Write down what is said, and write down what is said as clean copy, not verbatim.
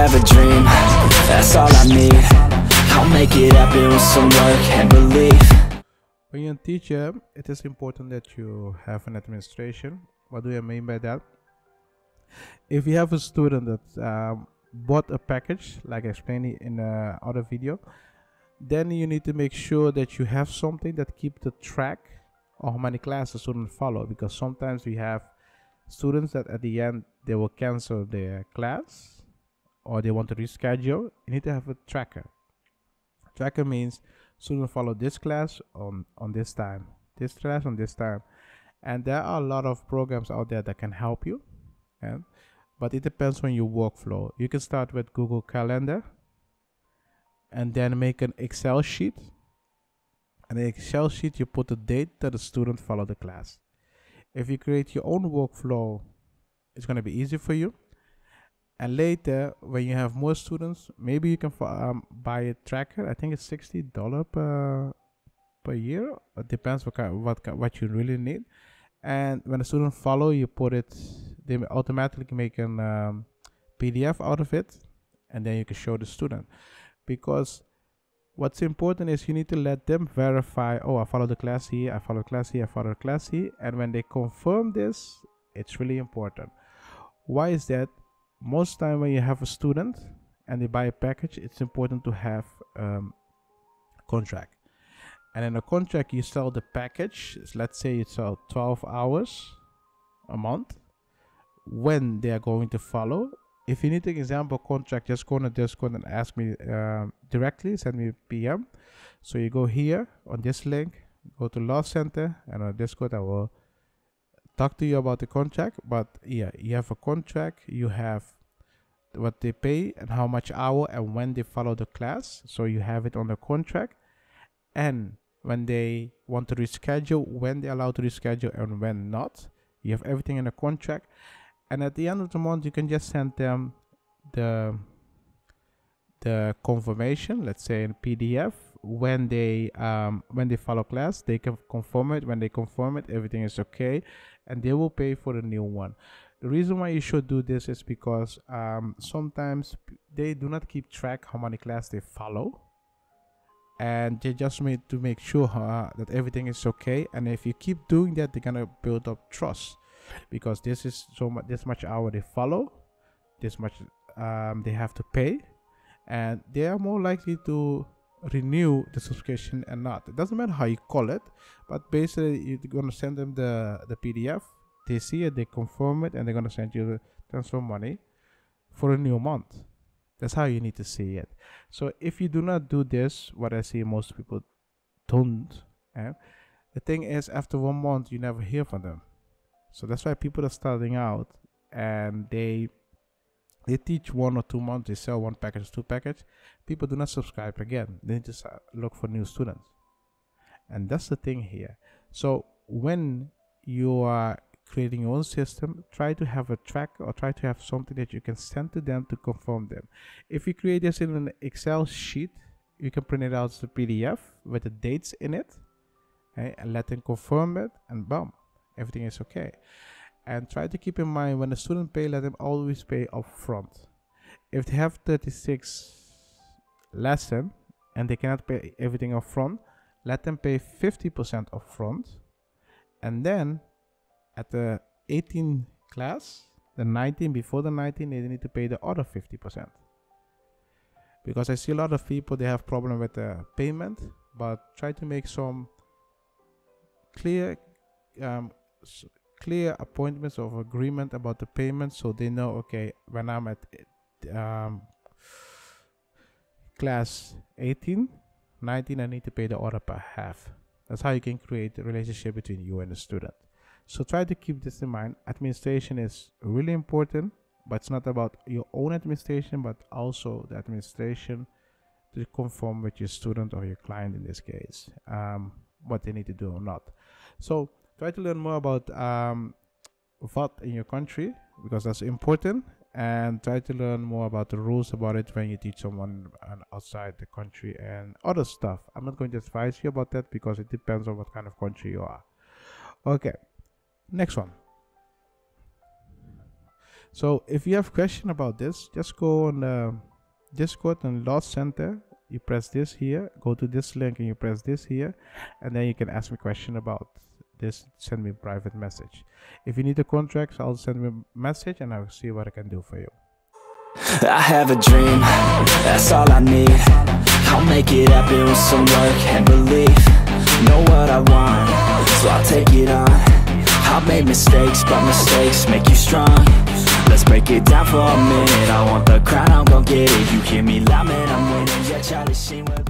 have a dream, that's all I need. I'll make it happen with some work and belief. When you teach, it is important that you have an administration. What do I mean by that? If you have a student that bought a package, like I explained in the other video, then you need to make sure that you have something that keeps the track of how many classes students follow, because sometimes we have students that at the end they will cancel their class or they want to reschedule. You need to have a tracker. Tracker means students follow this class on this time, this class on this time, and there are a lot of programs out there that can help you. And but it depends on your workflow. You can start with Google Calendar and then make an Excel sheet. In the Excel sheet you put the date that the student followed the class. If you create your own workflow, it's going to be easy for you. And later, when you have more students, maybe you can buy a tracker. I think it's $60 per year. It depends what you really need. And when a student follow, you put it, they automatically make an PDF out of it, and then you can show the student. Because what's important is you need to let them verify, oh, I followed the class here, I followed class here, I followed class here. And when they confirm this, it's really important. Why is that? Most time when you have a student and they buy a package, it's important to have a contract. And in a contract, you sell the package. Let's say you sell 12 hours a month when they are going to follow. If you need an example contract, just go on the Discord and ask me directly, send me a PM. So you go here on this link, go to Law Center, and on Discord I will talk to you about the contract. But yeah, you have a contract, you have what they pay and how much hour and when they follow the class. So you have it on the contract, and when they want to reschedule, when they're allowed to reschedule and when not. You have everything in a contract. And at the end of the month, you can just send them the confirmation, let's say in PDF. When they follow class, they can confirm it. When they confirm it, everything is okay, and they will pay for the new one. The reason why you should do this is because sometimes they do not keep track how many class they follow, and they just need to make sure that everything is okay. And if you keep doing that, they're gonna build up trust. Because this is so much, this much hour they follow, this much they have to pay, and they are more likely to renew the subscription and not. It doesn't matter how you call it, but basically you're gonna send them the PDF. They see it, they confirm it, and they're gonna send you the transfer money for a new month. That's how you need to see it. So if you do not do this, what I see most people don't. And the thing is, after 1 month, you never hear from them. So that's why people are starting out and they teach 1 or 2 months, they sell one package, two package. People do not subscribe again. They just look for new students. And that's the thing here. So when you are creating your own system, try to have a track or try to have something that you can send to them to confirm them. If you create this in an Excel sheet, you can print it out as a PDF with the dates in it, okay, and let them confirm it, and boom. Everything is okay. And try to keep in mind, when a student pay, let them always pay up front. If they have 36 lesson and they cannot pay everything up front, let them pay 50% up front, and then at the 18 class, the 19, before the 19, they need to pay the other 50%. Because I see a lot of people, they have problem with the payment, but try to make some clear appointments of agreement about the payment, so they know, okay, when I'm at class 18, 19, I need to pay the order per half. That's how you can create a relationship between you and the student. So try to keep this in mind. Administration is really important, but it's not about your own administration, but also the administration to conform with your student or your client in this case, what they need to do or not. So try to learn more about VAT in your country, because that's important, and try to learn more about the rules about it when you teach someone outside the country and other stuff. I'm not going to advise you about that because it depends on what kind of country you are. Okay, next one. So if you have question about this, just go on Discord and Lost Center. You press this here, go to this link, and you press this here, and then you can ask me question about this. Send me a private message. If you need the contracts, I'll send me a message and I'll see what I can do for you. I have a dream, that's all I need. I'll make it happen with some work and belief. Know what I want, so I'll take it on. I've made mistakes, but mistakes make you strong. Let's break it down for a minute. I want the crown, I'm gon' get it. You hear me loud, man, I'm winning. Yeah, Charlie Sheen will be